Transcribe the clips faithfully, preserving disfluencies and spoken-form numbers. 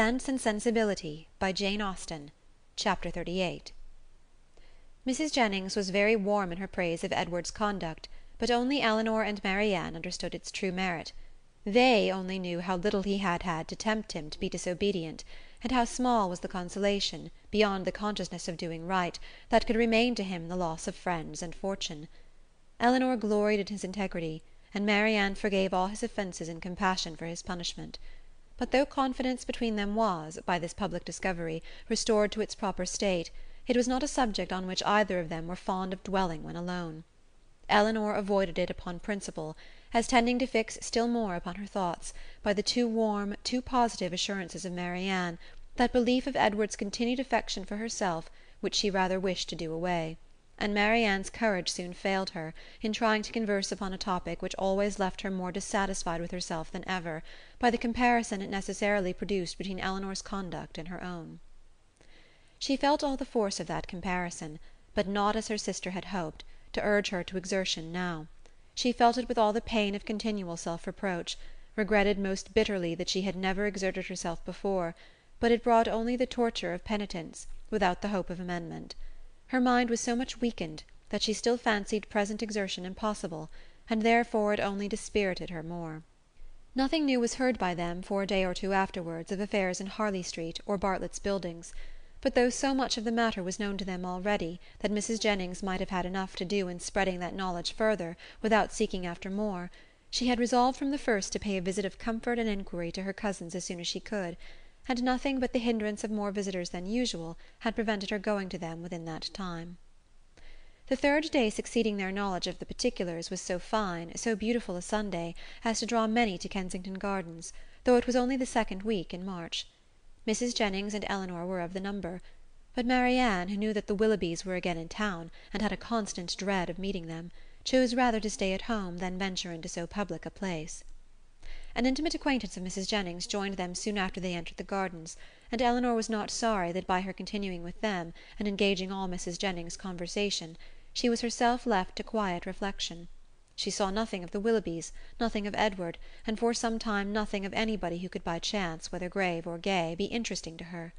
Sense and Sensibility, by Jane Austen, chapter thirty-eight. Missus Jennings was very warm in her praise of Edward's conduct, but only Elinor and Marianne understood its true merit. They only knew how little he had had to tempt him to be disobedient, and how small was the consolation, beyond the consciousness of doing right, that could remain to him in the loss of friends and fortune. Elinor gloried in his integrity, and Marianne forgave all his offences in compassion for his punishment. But though confidence between them was, by this public discovery, restored to its proper state, it was not a subject on which either of them were fond of dwelling when alone. Elinor avoided it upon principle, as tending to fix still more upon her thoughts, by the too warm, too positive assurances of Marianne, that belief of Edward's continued affection for herself, which she rather wished to do away, and Marianne's courage soon failed her, in trying to converse upon a topic which always left her more dissatisfied with herself than ever, by the comparison it necessarily produced between Elinor's conduct and her own. She felt all the force of that comparison, but not as her sister had hoped, to urge her to exertion now. She felt it with all the pain of continual self-reproach, regretted most bitterly that she had never exerted herself before, but it brought only the torture of penitence, without the hope of amendment. Her mind was so much weakened that she still fancied present exertion impossible, and therefore it only dispirited her more. Nothing new was heard by them for a day or two afterwards of affairs in Harley Street or Bartlett's Buildings, but though so much of the matter was known to them already that Missus Jennings might have had enough to do in spreading that knowledge further without seeking after more, she had resolved from the first to pay a visit of comfort and inquiry to her cousins as soon as she could, and nothing but the hindrance of more visitors than usual had prevented her going to them within that time. The third day succeeding their knowledge of the particulars was so fine, so beautiful a Sunday, as to draw many to Kensington Gardens, though it was only the second week in March. Missus Jennings and Elinor were of the number, but Marianne, who knew that the Willoughbys were again in town, and had a constant dread of meeting them, chose rather to stay at home than venture into so public a place. An intimate acquaintance of Missus Jennings joined them soon after they entered the gardens, and Elinor was not sorry that by her continuing with them, and engaging all Missus Jennings's conversation, she was herself left to quiet reflection. She saw nothing of the Willoughbys, nothing of Edward, and for some time nothing of anybody who could by chance, whether grave or gay, be interesting to her.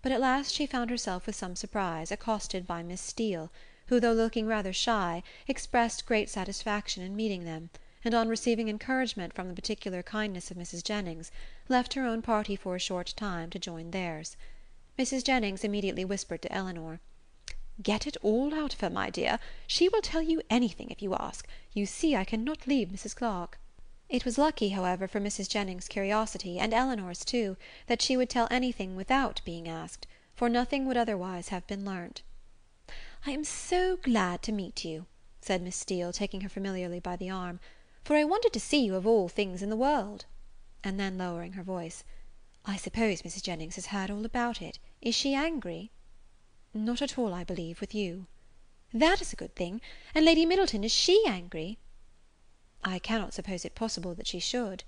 But at last she found herself with some surprise accosted by Miss Steele, who, though looking rather shy, expressed great satisfaction in meeting them, and on receiving encouragement from the particular kindness of Missus Jennings, left her own party for a short time to join theirs. Missus Jennings immediately whispered to Elinor, "Get it all out of her, my dear. She will tell you anything if you ask. You see I cannot leave Missus Clarke." It was lucky, however, for Missus Jennings's curiosity, and Elinor's too, that she would tell anything without being asked, for nothing would otherwise have been learnt. "I am so glad to meet you," said Miss Steele, taking her familiarly by the arm, "for I wanted to see you of all things in the world." And then lowering her voice, "I suppose Missus Jennings has heard all about it. Is she angry?" "Not at all, I believe, with you." "That is a good thing. And Lady Middleton, is she angry?" "I cannot suppose it possible that she should."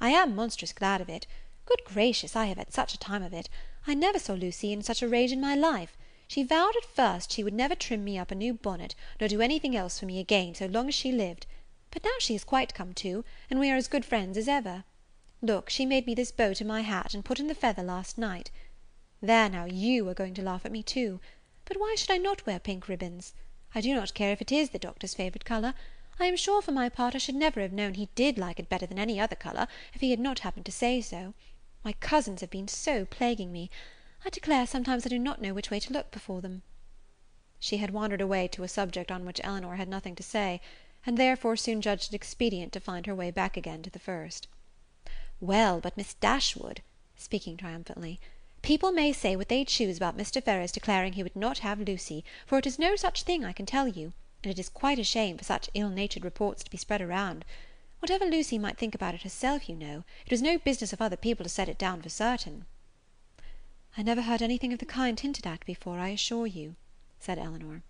"I am monstrous glad of it. Good gracious, I have had such a time of it. I never saw Lucy in such a rage in my life. She vowed at first she would never trim me up a new bonnet, nor do anything else for me again so long as she lived. But now she has quite come to, and we are as good friends as ever. Look, she made me this bow to my hat, and put in the feather last night. There now, you are going to laugh at me too. But why should I not wear pink ribbons? I do not care if it is the doctor's favourite colour. I am sure, for my part, I should never have known he did like it better than any other colour, if he had not happened to say so. My cousins have been so plaguing me. I declare sometimes I do not know which way to look before them." She had wandered away to a subject on which Elinor had nothing to say, and therefore soon judged it expedient to find her way back again to the first. "Well, but Miss Dashwood," speaking triumphantly, "people may say what they choose about Mister Ferrars declaring he would not have Lucy, for it is no such thing, I can tell you, and it is quite a shame for such ill-natured reports to be spread around. Whatever Lucy might think about it herself, you know, it was no business of other people to set it down for certain." "I never heard anything of the kind hinted at before, I assure you," said Elinor.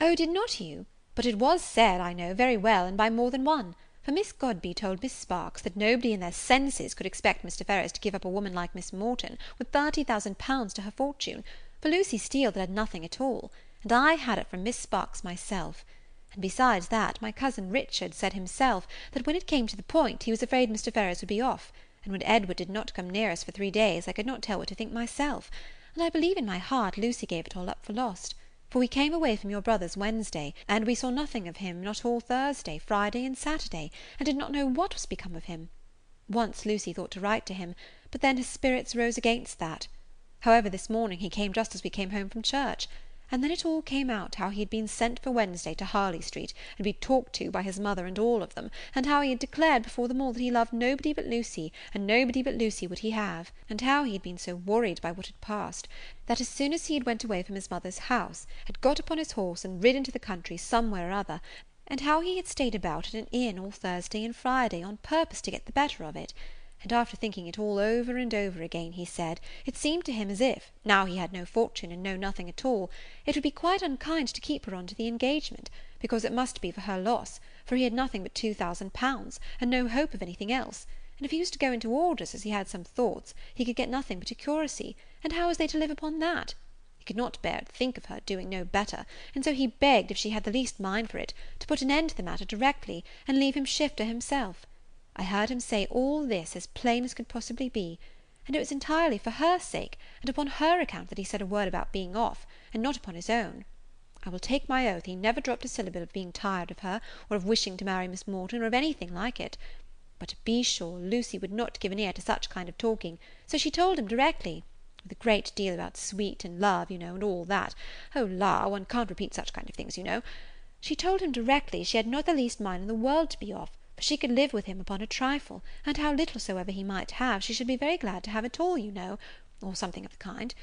"Oh, did not you? But it was said, I know, very well, and by more than one, for Miss Godby told Miss Sparks that nobody in their senses could expect Mister Ferrars to give up a woman like Miss Morton with thirty thousand pounds to her fortune, for Lucy Steele that had nothing at all, and I had it from Miss Sparks myself. And besides that, my cousin Richard said himself that when it came to the point he was afraid Mister Ferrars would be off, and when Edward did not come near us for three days I could not tell what to think myself, and I believe in my heart Lucy gave it all up for lost, for we came away from your brother's Wednesday, and we saw nothing of him not all Thursday, Friday, and Saturday, and did not know what was become of him. Once Lucy thought to write to him, but then his spirits rose against that. However, this morning he came just as we came home from church, and then it all came out how he had been sent for Wednesday to Harley Street, and be talked to by his mother and all of them, and how he had declared before them all that he loved nobody but Lucy, and nobody but Lucy would he have, and how he had been so worried by what had passed, that as soon as he had went away from his mother's house, had got upon his horse and rid into the country somewhere or other, and how he had stayed about at an inn all Thursday and Friday on purpose to get the better of it, and after thinking it all over and over again, he said, it seemed to him as if, now he had no fortune and no nothing at all, it would be quite unkind to keep her on to the engagement, because it must be for her loss, for he had nothing but two thousand pounds, and no hope of anything else, and if he was to go into orders, as he had some thoughts, he could get nothing but a curacy, and how was they to live upon that? He could not bear to think of her doing no better, and so he begged, if she had the least mind for it, to put an end to the matter directly, and leave him shift to himself. I heard him say all this as plain as could possibly be, and it was entirely for her sake and upon her account that he said a word about being off, and not upon his own. I will take my oath he never dropped a syllable of being tired of her, or of wishing to marry Miss Morton, or of anything like it. But to be sure Lucy would not give an ear to such kind of talking, so she told him directly, with a great deal about sweet and love, you know, and all that. Oh la, one can't repeat such kind of things, you know. She told him directly she had not the least mind in the world to be off, she could live with him upon a trifle, and how little soever he might have, she should be very glad to have at all, you know, or something of the kind.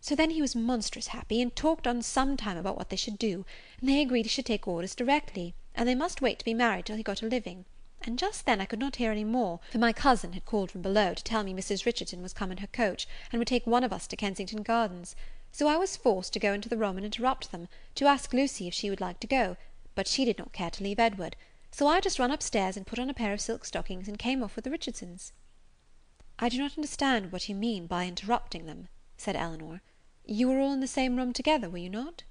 So then he was monstrous happy, and talked on some time about what they should do, and they agreed he should take orders directly, and they must wait to be married till he got a living. And just then I could not hear any more, for my cousin had called from below to tell me Missus Richardson was come in her coach, and would take one of us to Kensington Gardens. So I was forced to go into the room and interrupt them, to ask Lucy if she would like to go, but she did not care to leave Edward. So I just ran upstairs and put on a pair of silk stockings and came off with the Richardsons. I do not understand what you mean by interrupting them, said Elinor. You were all in the same room together, were you not?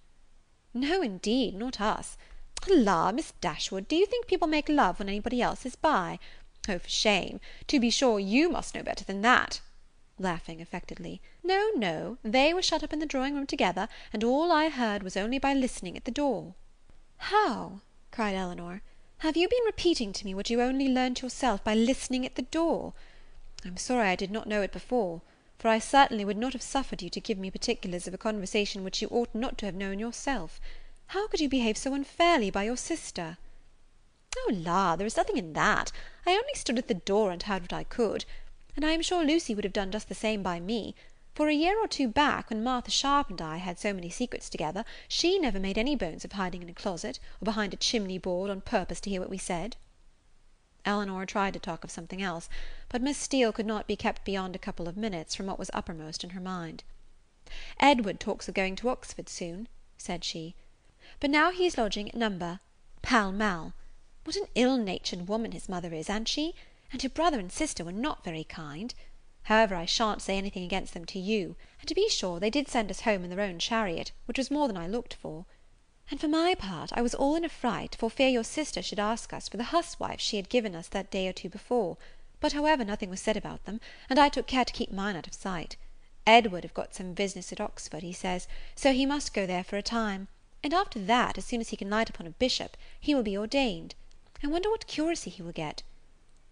No, indeed, not us. La, Miss Dashwood, do you think people make love when anybody else is by? Oh, for shame! To be sure, you must know better than that. Laughing affectedly. No, no, they were shut up in the drawing-room together, and all I heard was only by listening at the door. How? Cried Elinor. Have you been repeating to me what you only learnt yourself by listening at the door? I'm sorry I did not know it before, for I certainly would not have suffered you to give me particulars of a conversation which you ought not to have known yourself. How could you behave so unfairly by your sister? Oh la, there is nothing in that. I only stood at the door and heard what I could, and I am sure Lucy would have done just the same by me, for a year or two back, when Martha Sharp and I had so many secrets together, she never made any bones of hiding in a closet, or behind a chimney-board, on purpose to hear what we said. Elinor tried to talk of something else, but Miss Steele could not be kept beyond a couple of minutes from what was uppermost in her mind. Edward talks of going to Oxford soon, said she, but now he is lodging at number Pall Mall. What an ill-natured woman his mother is, ain't she? And her brother and sister were not very kind. However, I shan't say anything against them to you, and to be sure they did send us home in their own chariot, which was more than I looked for. And for my part, I was all in a fright, for fear your sister should ask us for the huswife she had given us that day or two before, but however nothing was said about them, and I took care to keep mine out of sight. Edward have got some business at Oxford, he says, so he must go there for a time, and after that, as soon as he can light upon a bishop, he will be ordained. I wonder what curacy he will get.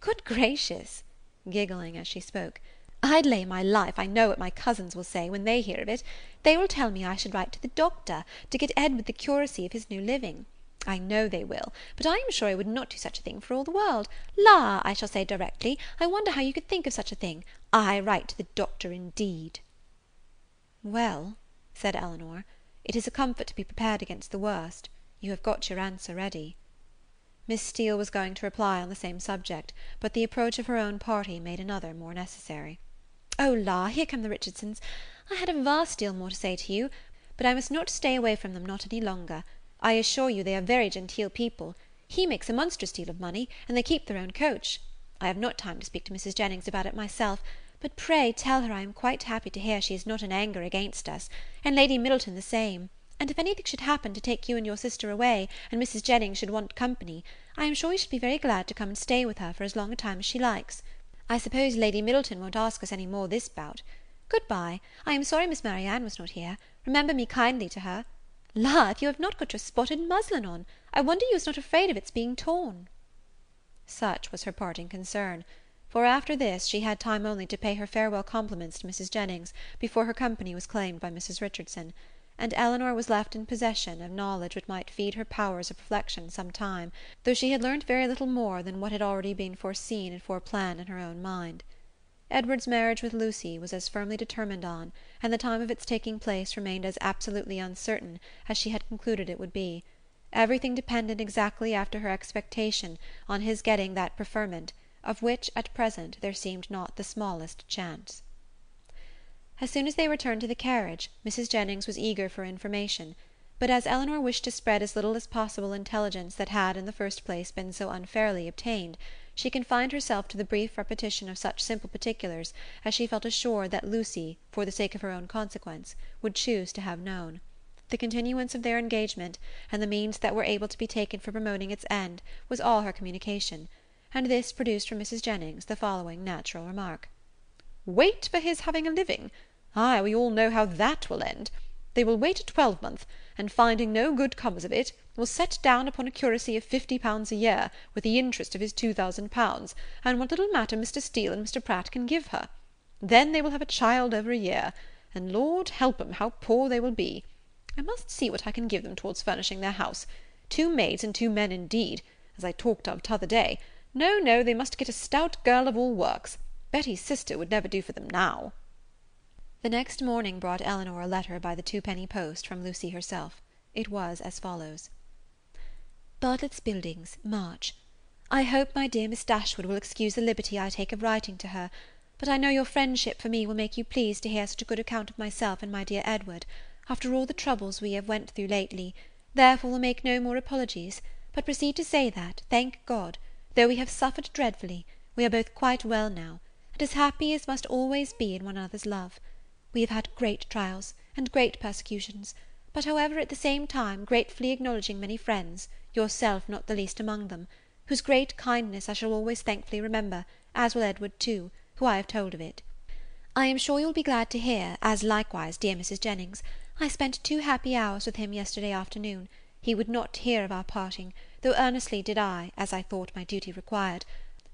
Good gracious! Giggling as she spoke. I'd lay my life I know what my cousins will say when they hear of it. They will tell me I should write to the doctor to get Edward the curacy of his new living. I know they will, but I am sure I would not do such a thing for all the world. La, I shall say directly, I wonder how you could think of such a thing. I write to the doctor indeed. Well, said Elinor, it is a comfort to be prepared against the worst. You have got your answer ready. Miss Steele was going to reply on the same subject, but the approach of her own party made another more necessary. Oh la, here come the Richardsons. I had a vast deal more to say to you, but I must not stay away from them not any longer. I assure you they are very genteel people. He makes a monstrous deal of money, and they keep their own coach. I have not time to speak to Missus Jennings about it myself, but pray tell her I am quite happy to hear she is not in anger against us, and Lady Middleton the same, and if anything should happen to take you and your sister away, and Missus Jennings should want company, I am sure you should be very glad to come and stay with her for as long a time as she likes. I suppose Lady Middleton won't ask us any more this bout. Good-bye. I am sorry Miss Marianne was not here. Remember me kindly to her. La, if you have not got your spotted muslin on, I wonder you is not afraid of its being torn. Such was her parting concern, for after this she had time only to pay her farewell compliments to Missus Jennings before her company was claimed by Missus Richardson, and Elinor was left in possession of knowledge which might feed her powers of reflection some time, though she had learnt very little more than what had already been foreseen and foreplanned in her own mind. Edward's marriage with Lucy was as firmly determined on, and the time of its taking place remained as absolutely uncertain as she had concluded it would be. Everything depended exactly after her expectation on his getting that preferment, of which, at present, there seemed not the smallest chance. As soon as they returned to the carriage, Missus Jennings was eager for information, but as Elinor wished to spread as little as possible intelligence that had in the first place been so unfairly obtained, she confined herself to the brief repetition of such simple particulars as she felt assured that Lucy, for the sake of her own consequence, would choose to have known. The continuance of their engagement, and the means that were able to be taken for promoting its end, was all her communication, and this produced from Missus Jennings the following natural remark. "Wait for his having a living! Ay, we all know how that will end. They will wait a twelvemonth, and finding no good comes of it, will set down upon a curacy of fifty pounds a year, with the interest of his two thousand pounds, and what little matter Mister Steele and Mister Pratt can give her. Then they will have a child every year, and Lord help 'em how poor they will be! I must see what I can give them towards furnishing their house. Two maids and two men indeed, as I talked of t'other day. No, no, they must get a stout girl of all works. Betty's sister would never do for them now." The next morning brought Elinor a letter by the twopenny post from Lucy herself. It was as follows: "Bartlett's Buildings, March. I hope my dear Miss Dashwood will excuse the liberty I take of writing to her, but I know your friendship for me will make you pleased to hear such a good account of myself and my dear Edward, after all the troubles we have went through lately, therefore will make no more apologies, but proceed to say that, thank God, though we have suffered dreadfully, we are both quite well now, and as happy as must always be in one another's love. We have had great trials, and great persecutions, but however at the same time gratefully acknowledging many friends, yourself not the least among them, whose great kindness I shall always thankfully remember, as will Edward too, who I have told of it. I am sure you will be glad to hear, as likewise dear Missus Jennings, I spent two happy hours with him yesterday afternoon. He would not hear of our parting, though earnestly did I, as I thought my duty required,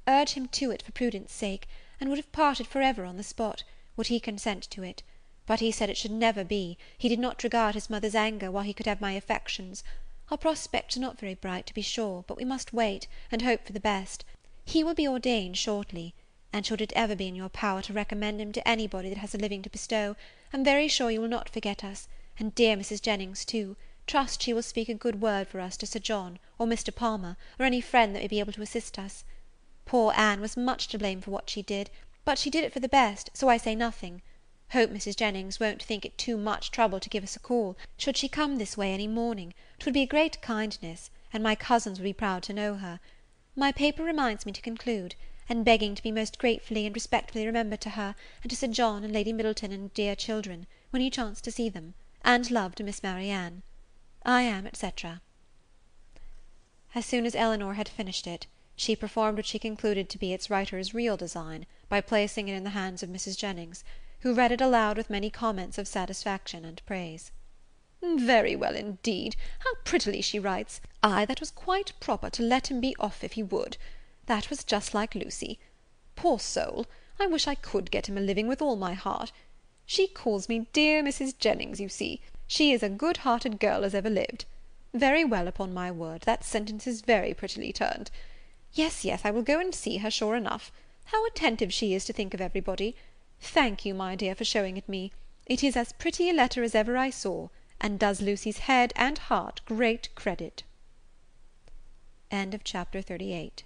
urge him to it for prudence sake, and would have parted for ever on the spot, would he consent to it. But he said it should never be. He did not regard his mother's anger while he could have my affections. Our prospects are not very bright, to be sure, but we must wait, and hope for the best. He will be ordained shortly, and should it ever be in your power to recommend him to anybody that has a living to bestow, I'm very sure you will not forget us, and dear Missus Jennings too. Trust she will speak a good word for us to Sir John, or Mister Palmer, or any friend that may be able to assist us. Poor Anne was much to blame for what she did, but she did it for the best, so I say nothing. Hope Missus Jennings won't think it too much trouble to give us a call, should she come this way any morning. 'Twould be a great kindness, and my cousins would be proud to know her. My paper reminds me to conclude, and begging to be most gratefully and respectfully remembered to her, and to Sir John and Lady Middleton and dear children, when you chance to see them, and love to Miss Marianne. I am, et cetera" As soon as Elinor had finished it, she performed what she concluded to be its writer's real design, by placing it in the hands of Missus Jennings, who read it aloud with many comments of satisfaction and praise. "Very well indeed. How prettily she writes! Ay, that was quite proper to let him be off if he would. That was just like Lucy. Poor soul, I wish I could get him a living with all my heart. She calls me dear Missus Jennings, you see. She is a good-hearted girl as ever lived. Very well, upon my word, that sentence is very prettily turned. Yes, yes, I will go and see her sure enough. How attentive she is to think of everybody! Thank you, my dear, for showing it me. It is as pretty a letter as ever I saw, and does Lucy's head and heart great credit." End of chapter thirty-eight.